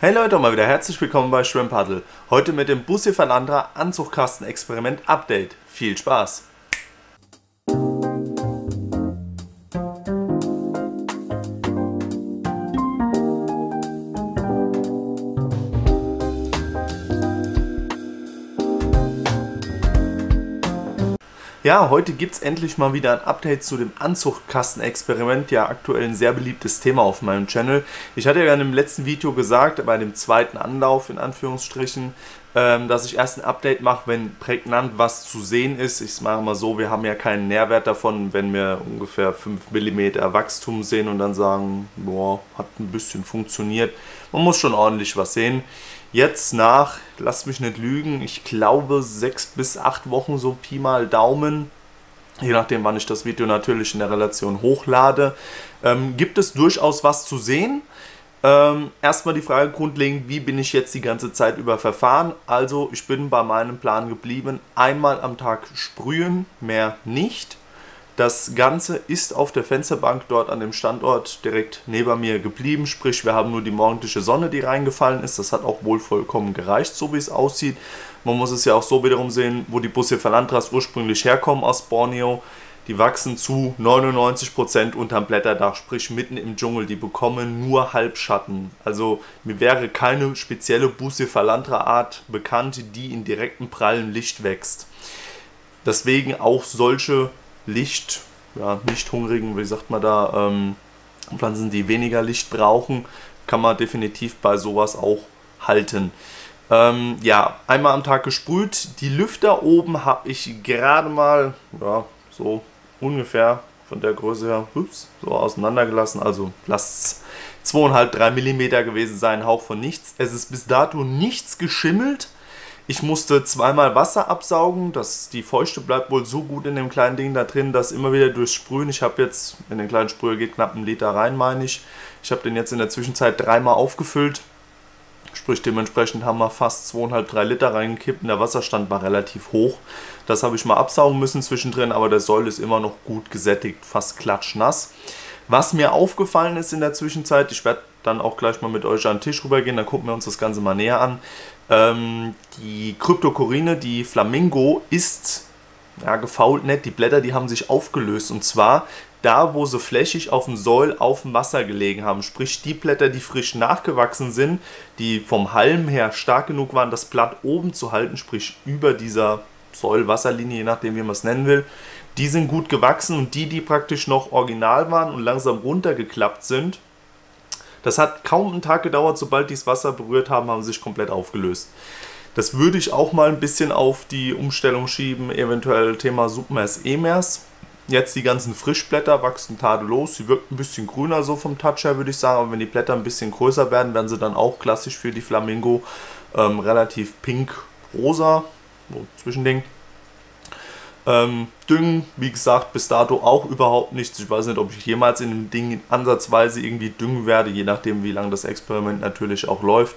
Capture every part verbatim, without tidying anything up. Hey Leute und mal wieder herzlich willkommen bei ShrimpPuddle. Heute mit dem Bucephalandra Anzuchkasten Experiment Update. Viel Spaß! Ja, heute gibt es endlich mal wieder ein Update zu dem Anzuchtkasten-Experiment, ja aktuell ein sehr beliebtes Thema auf meinem Channel. Ich hatte ja in dem letzten Video gesagt, bei dem zweiten Anlauf in Anführungsstrichen, ähm, dass ich erst ein Update mache, wenn prägnant was zu sehen ist. Ich mache mal so, wir haben ja keinen Nährwert davon, wenn wir ungefähr fünf Millimeter Wachstum sehen und dann sagen, boah, hat ein bisschen funktioniert. Man muss schon ordentlich was sehen. Jetzt nach, lasst mich nicht lügen, ich glaube sechs bis acht Wochen so Pi mal Daumen, je nachdem wann ich das Video natürlich in der Relation hochlade, ähm, gibt es durchaus was zu sehen. Ähm, erstmal die Frage grundlegend, wie bin ich jetzt die ganze Zeit über verfahren? Also ich bin bei meinem Plan geblieben, einmal am Tag sprühen, mehr nicht. Das Ganze ist auf der Fensterbank dort an dem Standort direkt neben mir geblieben, sprich wir haben nur die morgendliche Sonne, die reingefallen ist. Das hat auch wohl vollkommen gereicht, so wie es aussieht. Man muss es ja auch so wiederum sehen, wo die Bucephalandras ursprünglich herkommen aus Borneo. Die wachsen zu neunundneunzig Prozent unterm Blätterdach, sprich mitten im Dschungel. Die bekommen nur Halbschatten. Also mir wäre keine spezielle Bucephalandra-Art bekannt, die in direktem prallen Licht wächst. Deswegen auch solche Licht, ja, nicht hungrigen, wie sagt man da, ähm, Pflanzen, die weniger Licht brauchen, kann man definitiv bei sowas auch halten. Ähm, ja, einmal am Tag gesprüht. Die Lüfter oben habe ich gerade mal, ja, so ungefähr von der Größe her, ups, so auseinandergelassen. Also lasst es zwei Komma fünf bis drei Millimeter gewesen sein, Hauch von nichts. Es ist bis dato nichts geschimmelt. Ich musste zweimal Wasser absaugen, das, die Feuchte bleibt wohl so gut in dem kleinen Ding da drin, dass immer wieder durchs Sprühen, ich habe jetzt, in den kleinen Sprüher geht knapp ein Liter rein, meine ich, ich habe den jetzt in der Zwischenzeit dreimal aufgefüllt, sprich dementsprechend haben wir fast zwei Komma fünf bis drei Liter reingekippt und der Wasserstand war relativ hoch. Das habe ich mal absaugen müssen zwischendrin, aber der Säule ist immer noch gut gesättigt, fast klatschnass. Was mir aufgefallen ist in der Zwischenzeit, ich werde dann auch gleich mal mit euch an den Tisch rübergehen, dann gucken wir uns das Ganze mal näher an. Ähm, die Cryptocoryne, die Flamingo, ist ja, gefault nicht, die Blätter, die haben sich aufgelöst und zwar da, wo sie flächig auf dem Säul auf dem Wasser gelegen haben, sprich die Blätter, die frisch nachgewachsen sind, die vom Halm her stark genug waren, das Blatt oben zu halten, sprich über dieser Säul-Wasserlinie, je nachdem wie man es nennen will, die sind gut gewachsen und die, die praktisch noch original waren und langsam runtergeklappt sind, das hat kaum einen Tag gedauert, sobald die das Wasser berührt haben, haben sie sich komplett aufgelöst. Das würde ich auch mal ein bisschen auf die Umstellung schieben, eventuell Thema Submers, E-Mers. Jetzt die ganzen Frischblätter wachsen tadellos, sie wirken ein bisschen grüner so vom Touch her, würde ich sagen, aber wenn die Blätter ein bisschen größer werden, werden sie dann auch klassisch für die Flamingo ähm, relativ pink-rosa, so Zwischending. Ähm, Düngen, wie gesagt, bis dato auch überhaupt nichts. Ich weiß nicht, ob ich jemals in dem Ding ansatzweise irgendwie düngen werde, je nachdem, wie lange das Experiment natürlich auch läuft.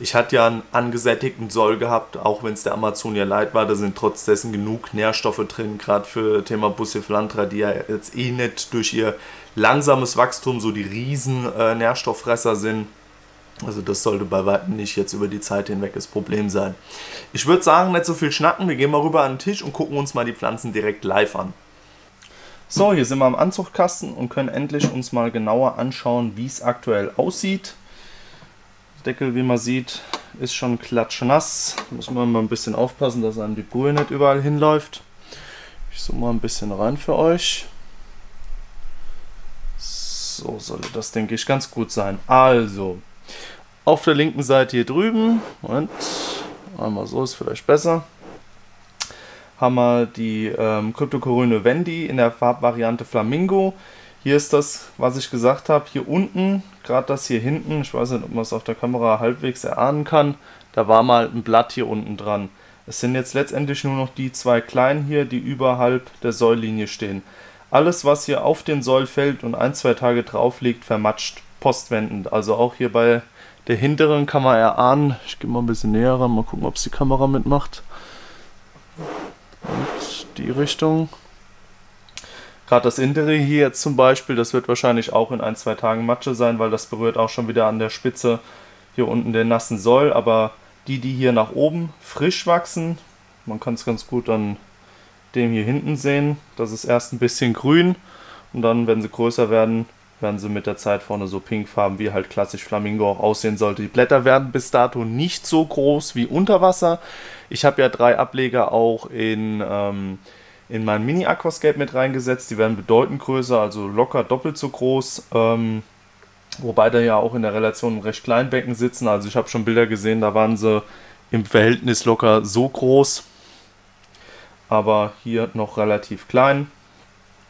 Ich hatte ja einen angesättigten Soll gehabt, auch wenn es der Amazonia leid war, da sind trotz dessen genug Nährstoffe drin, gerade für Thema Bucephalandra, die ja jetzt eh nicht durch ihr langsames Wachstum so die riesen äh, Nährstofffresser sind. Also das sollte bei weitem nicht jetzt über die Zeit hinweg das Problem sein. Ich würde sagen, nicht so viel schnacken, wir gehen mal rüber an den Tisch und gucken uns mal die Pflanzen direkt live an. So, hier sind wir am Anzuchtkasten und können endlich uns mal genauer anschauen, wie es aktuell aussieht. Der Deckel, wie man sieht, ist schon klatschnass. Da muss man mal ein bisschen aufpassen, dass einem die Brühe nicht überall hinläuft. Ich zoome mal ein bisschen rein für euch. So sollte das, denke ich, ganz gut sein. Also, auf der linken Seite hier drüben, Moment, einmal so ist vielleicht besser, haben wir die ähm, Cryptocoryne Wendy in der Farbvariante Flamingo. Hier ist das, was ich gesagt habe, hier unten, gerade das hier hinten, ich weiß nicht, ob man es auf der Kamera halbwegs erahnen kann, da war mal ein Blatt hier unten dran. Es sind jetzt letztendlich nur noch die zwei kleinen hier, die überhalb der Säullinie stehen. Alles, was hier auf den Säul fällt und ein, zwei Tage drauf liegt, vermatscht postwendend, also auch hier bei der hinteren kann man erahnen, ich gehe mal ein bisschen näher ran, mal gucken, ob es die Kamera mitmacht. Und die Richtung. Gerade das Innere hier jetzt zum Beispiel, das wird wahrscheinlich auch in ein, zwei Tagen Matsche sein, weil das berührt auch schon wieder an der Spitze hier unten den nassen Soll, aber die, die hier nach oben frisch wachsen, man kann es ganz gut an dem hier hinten sehen, das ist erst ein bisschen grün und dann, wenn sie größer werden, werden sie mit der Zeit vorne so pinkfarben, wie halt klassisch Flamingo auch aussehen sollte. Die Blätter werden bis dato nicht so groß wie unter Wasser. Ich habe ja drei Ableger auch in, ähm, in mein Mini-Aquascape mit reingesetzt. Die werden bedeutend größer, also locker doppelt so groß. Ähm, wobei da ja auch in der Relation im recht kleinen Becken sitzen. Also ich habe schon Bilder gesehen, da waren sie im Verhältnis locker so groß. Aber hier noch relativ klein.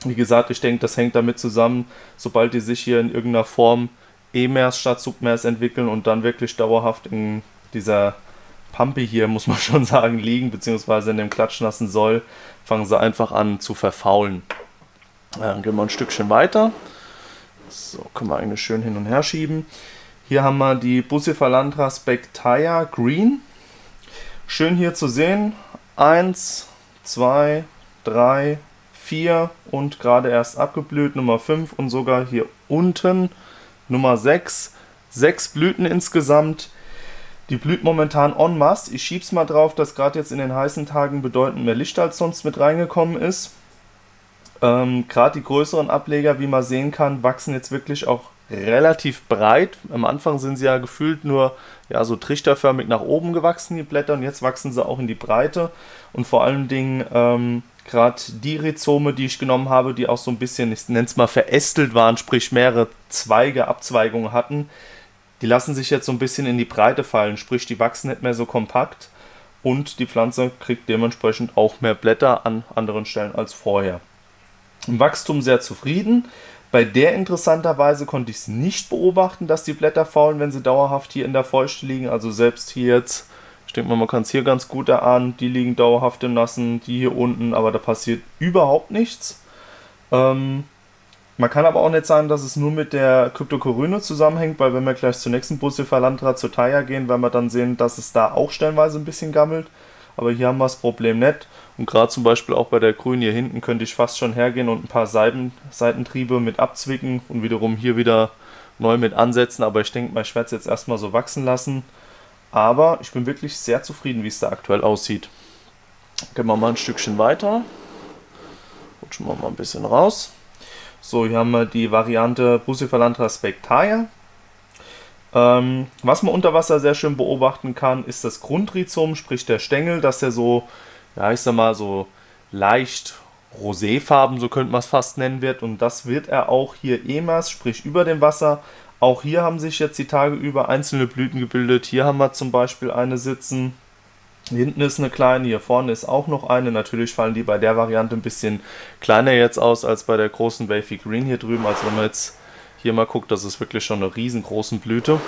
Wie gesagt, ich denke, das hängt damit zusammen, sobald die sich hier in irgendeiner Form E-Mers statt Submers entwickeln und dann wirklich dauerhaft in dieser Pampe hier, muss man schon sagen, liegen, beziehungsweise in dem klatschnassen Soll, fangen sie einfach an zu verfaulen. Dann gehen wir ein Stückchen weiter. So, können wir eigentlich schön hin und her schieben. Hier haben wir die Bucephalandra spectaria Green. Schön hier zu sehen. Eins, zwei, drei, vier und gerade erst abgeblüht, Nummer fünf und sogar hier unten Nummer sechs. sechs Blüten insgesamt. Die blüht momentan en masse. Ich schieb's mal drauf, dass gerade jetzt in den heißen Tagen bedeutend mehr Licht als sonst mit reingekommen ist. Ähm, gerade die größeren Ableger, wie man sehen kann, wachsen jetzt wirklich auch relativ breit. Am Anfang sind sie ja gefühlt nur ja, so trichterförmig nach oben gewachsen, die Blätter, und jetzt wachsen sie auch in die Breite und vor allen Dingen ähm, gerade die Rhizome, die ich genommen habe, die auch so ein bisschen, ich nenne es mal, verästelt waren, sprich mehrere Zweige, Abzweigungen hatten, die lassen sich jetzt so ein bisschen in die Breite fallen, sprich die wachsen nicht mehr so kompakt und die Pflanze kriegt dementsprechend auch mehr Blätter an anderen Stellen als vorher. Im Wachstum sehr zufrieden. Bei der interessanterweise konnte ich es nicht beobachten, dass die Blätter faulen, wenn sie dauerhaft hier in der Feuchte liegen, also selbst hier jetzt. Ich denke mal, man kann es hier ganz gut erahnen, die liegen dauerhaft im Nassen, die hier unten, aber da passiert überhaupt nichts. Ähm, man kann aber auch nicht sagen, dass es nur mit der Cryptocoryne zusammenhängt, weil wenn wir gleich zur nächsten Bucephalandra zur Thaiea gehen, werden wir dann sehen, dass es da auch stellenweise ein bisschen gammelt. Aber hier haben wir das Problem nicht. Und gerade zum Beispiel auch bei der Grünen hier hinten könnte ich fast schon hergehen und ein paar Seiten, Seitentriebe mit abzwicken und wiederum hier wieder neu mit ansetzen. Aber ich denke mal, ich werde es jetzt erstmal so wachsen lassen. Aber ich bin wirklich sehr zufrieden, wie es da aktuell aussieht. Gehen wir mal ein Stückchen weiter. Rutschen wir mal ein bisschen raus. So, hier haben wir die Variante Bucephalandra spectaria. Ähm, was man unter Wasser sehr schön beobachten kann, ist das Grundrhizom, sprich der Stängel, dass der so, ja ich sag mal, so leicht roséfarben, so könnte man es fast nennen, wird. Und das wird er auch hier E M A S, sprich über dem Wasser. Auch hier haben sich jetzt die Tage über einzelne Blüten gebildet. Hier haben wir zum Beispiel eine sitzen, hinten ist eine kleine, hier vorne ist auch noch eine. Natürlich fallen die bei der Variante ein bisschen kleiner jetzt aus als bei der großen Wavy Green hier drüben. Also wenn man jetzt hier mal guckt, das ist wirklich schon eine riesengroße Blüte.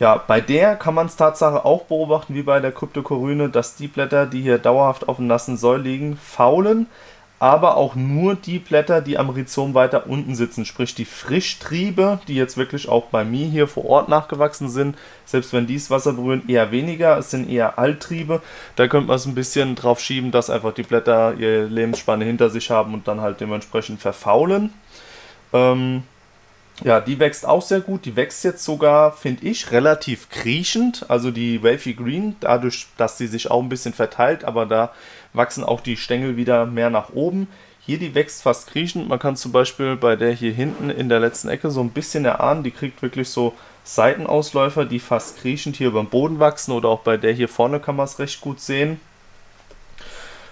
Ja, bei der kann man es Tatsache auch beobachten, wie bei der Cryptocoryne, dass die Blätter, die hier dauerhaft auf dem nassen Soll liegen, faulen. Aber auch nur die Blätter, die am Rhizom weiter unten sitzen, sprich die Frischtriebe, die jetzt wirklich auch bei mir hier vor Ort nachgewachsen sind, selbst wenn die das Wasser berühren, eher weniger, es sind eher Alttriebe. Da könnte man es ein bisschen drauf schieben, dass einfach die Blätter ihre Lebensspanne hinter sich haben und dann halt dementsprechend verfaulen. Ähm, ja, die wächst auch sehr gut, die wächst jetzt sogar, finde ich, relativ kriechend, also die Welfy Green, dadurch, dass sie sich auch ein bisschen verteilt, aber da wachsen auch die Stängel wieder mehr nach oben. Hier, die wächst fast kriechend. Man kann zum Beispiel bei der hier hinten in der letzten Ecke so ein bisschen erahnen, die kriegt wirklich so Seitenausläufer, die fast kriechend hier über den Boden wachsen, oder auch bei der hier vorne kann man es recht gut sehen.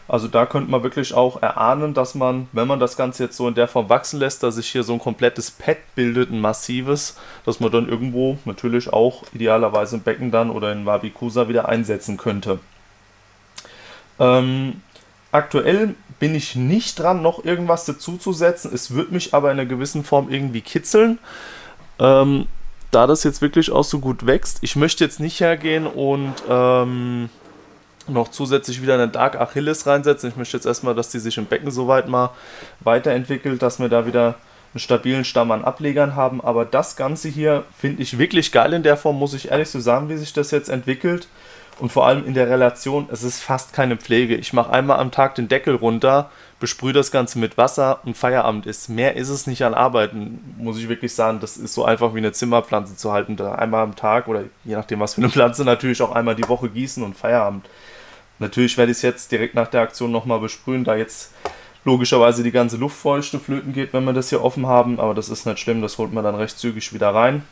Also da könnte man wirklich auch erahnen, dass man, wenn man das Ganze jetzt so in der Form wachsen lässt, dass sich hier so ein komplettes Pad bildet, ein massives, dass man dann irgendwo natürlich auch idealerweise im Becken dann oder in Wabi-Kusa wieder einsetzen könnte. Ähm, aktuell bin ich nicht dran, noch irgendwas dazuzusetzen. Es wird mich aber in einer gewissen Form irgendwie kitzeln, ähm, da das jetzt wirklich auch so gut wächst. Ich möchte jetzt nicht hergehen und ähm, noch zusätzlich wieder eine Dark Achilles reinsetzen. Ich möchte jetzt erstmal, dass die sich im Becken soweit mal weiterentwickelt, dass wir da wieder einen stabilen Stamm an Ablegern haben. Aber das Ganze hier finde ich wirklich geil in der Form, muss ich ehrlich so sagen, wie sich das jetzt entwickelt. Und vor allem in der Relation, es ist fast keine Pflege. Ich mache einmal am Tag den Deckel runter, besprühe das Ganze mit Wasser und Feierabend ist. Mehr ist es nicht an Arbeiten, muss ich wirklich sagen. Das ist so einfach wie eine Zimmerpflanze zu halten. Da einmal am Tag oder je nachdem was für eine Pflanze natürlich auch einmal die Woche gießen und Feierabend. Natürlich werde ich es jetzt direkt nach der Aktion nochmal besprühen, da jetzt logischerweise die ganze Luftfeuchte flöten geht, wenn wir das hier offen haben. Aber das ist nicht schlimm, das holt man dann recht zügig wieder rein.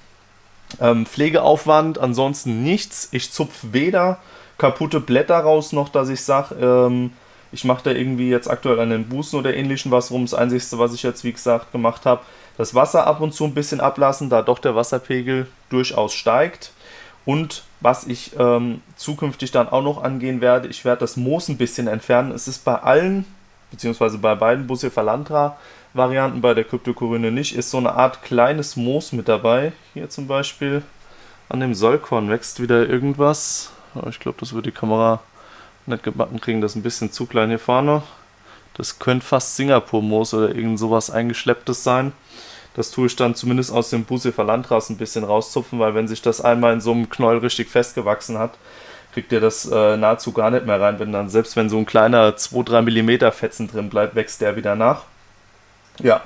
Ähm, Pflegeaufwand, ansonsten nichts. Ich zupfe weder kaputte Blätter raus, noch dass ich sage, ähm, ich mache da irgendwie jetzt aktuell an den Bußen oder ähnlichem was rum. Das Einzige, was ich jetzt wie gesagt gemacht habe, das Wasser ab und zu ein bisschen ablassen, da doch der Wasserpegel durchaus steigt. Und was ich ähm, zukünftig dann auch noch angehen werde, ich werde das Moos ein bisschen entfernen. Es ist bei allen, beziehungsweise bei beiden Bucephalandra Varianten, bei der Cryptocoryne nicht, ist so eine Art kleines Moos mit dabei. Hier zum Beispiel an dem Sollkorn wächst wieder irgendwas. Ich glaube, das wird die Kamera nicht gebacken kriegen, das ist ein bisschen zu klein hier vorne. Das könnte fast Singapur-Moos oder irgend sowas eingeschlepptes sein. Das tue ich dann zumindest aus dem Bucephalandras ein bisschen rauszupfen, weil wenn sich das einmal in so einem Knäuel richtig festgewachsen hat, kriegt ihr das äh, nahezu gar nicht mehr rein. Wenn dann, selbst wenn so ein kleiner zwei bis drei Millimeter Fetzen drin bleibt, wächst der wieder nach. Ja,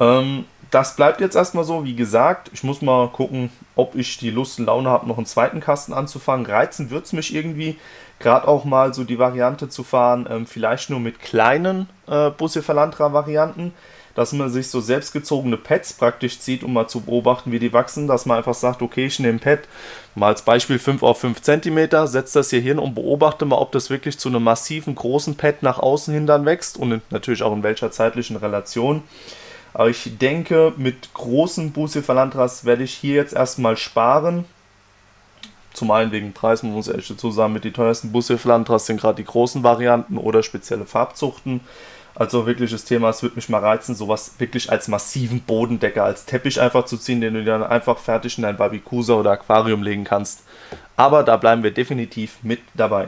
ähm, das bleibt jetzt erstmal so, wie gesagt, ich muss mal gucken, ob ich die Lust und Laune habe, noch einen zweiten Kasten anzufangen. Reizen wird es mich irgendwie, gerade auch mal so die Variante zu fahren, ähm, vielleicht nur mit kleinen äh, Bucephalandra-Varianten, dass man sich so selbstgezogene Pads praktisch zieht, um mal zu beobachten, wie die wachsen, dass man einfach sagt, okay, ich nehme ein Pad, mal als Beispiel fünf auf fünf Zentimeter, setze das hier hin und beobachte mal, ob das wirklich zu einem massiven, großen Pad nach außen hin dann wächst und natürlich auch in welcher zeitlichen Relation. Aber ich denke, mit großen Bucephalandras werde ich hier jetzt erstmal sparen. Zum einen wegen Preis, man muss ehrlich dazu sagen, mit den teuersten Bucephalandras sind gerade die großen Varianten oder spezielle Farbzuchten. Also wirkliches Thema, es würde mich mal reizen, sowas wirklich als massiven Bodendecker, als Teppich einfach zu ziehen, den du dann einfach fertig in dein Wabi-Kusa oder Aquarium legen kannst. Aber da bleiben wir definitiv mit dabei.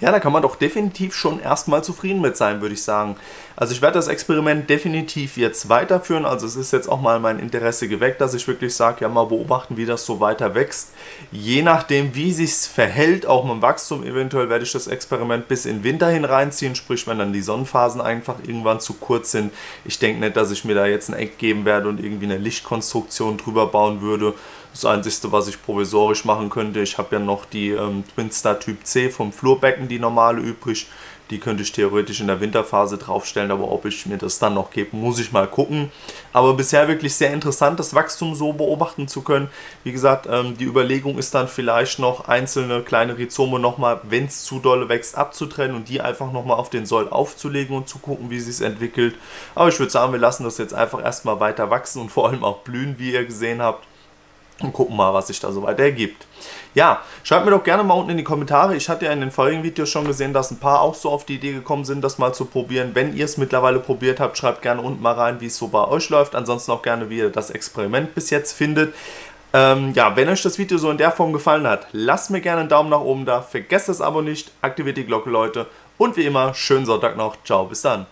Ja, da kann man doch definitiv schon erstmal zufrieden mit sein, würde ich sagen. Also ich werde das Experiment definitiv jetzt weiterführen. Also es ist jetzt auch mal mein Interesse geweckt, dass ich wirklich sage, ja, mal beobachten, wie das so weiter wächst. Je nachdem, wie sich es verhält, auch mit dem Wachstum, eventuell werde ich das Experiment bis in den Winter hin reinziehen. Sprich, wenn dann die Sonnenphasen einfach irgendwann zu kurz sind. Ich denke nicht, dass ich mir da jetzt ein Eck geben werde und irgendwie eine Lichtkonstruktion drüber bauen würde. Das Einzige, was ich provisorisch machen könnte, ich habe ja noch die ähm, Twinstar Typ C vom Flurbecken, die normale übrig. Die könnte ich theoretisch in der Winterphase draufstellen, aber ob ich mir das dann noch gebe, muss ich mal gucken. Aber bisher wirklich sehr interessant, das Wachstum so beobachten zu können. Wie gesagt, ähm, die Überlegung ist dann vielleicht noch einzelne kleine Rhizome nochmal, wenn es zu doll wächst, abzutrennen und die einfach nochmal auf den Soll aufzulegen und zu gucken, wie sich es entwickelt. Aber ich würde sagen, wir lassen das jetzt einfach erstmal weiter wachsen und vor allem auch blühen, wie ihr gesehen habt. Und gucken mal, was sich da so weiter ergibt. Ja, schreibt mir doch gerne mal unten in die Kommentare. Ich hatte ja in den vorigen Videos schon gesehen, dass ein paar auch so auf die Idee gekommen sind, das mal zu probieren. Wenn ihr es mittlerweile probiert habt, schreibt gerne unten mal rein, wie es so bei euch läuft. Ansonsten auch gerne, wie ihr das Experiment bis jetzt findet. Ähm, ja, wenn euch das Video so in der Form gefallen hat, lasst mir gerne einen Daumen nach oben da. Vergesst das Abo nicht, aktiviert die Glocke, Leute. Und wie immer, schönen Sonntag noch. Ciao, bis dann.